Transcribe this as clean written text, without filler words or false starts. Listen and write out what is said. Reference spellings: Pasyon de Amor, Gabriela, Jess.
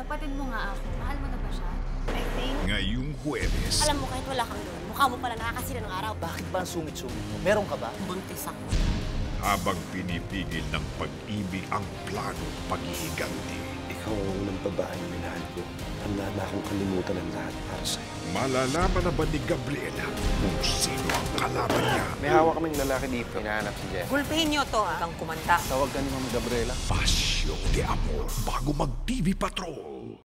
Kapatid mo nga ako. Mahal mo na ba siya? I think... Ngayong Huwebes. Alam mo, kahit wala kang doon, mukha mo pala nakakasira ng araw. Bakit ba ang sumit-sumit mo? Meron ka ba? Buntis ako. Habang pinipigil ng pag-ibig ang plano paghihiganti. Ikaw ang unang babae na minahal ko. Handa na akong kalimutan ang lahat para sa'yo. Malalaman na ba ni Gabriela kung sino ang kalaban niya? May hawak kaming lalaki dito. Hinahanap si Jess. Gulpihin niyo to, ah. Ang kumanta. Tawag ka ni Gabriela. Pasyon de Amor bago mag-TV Patrol.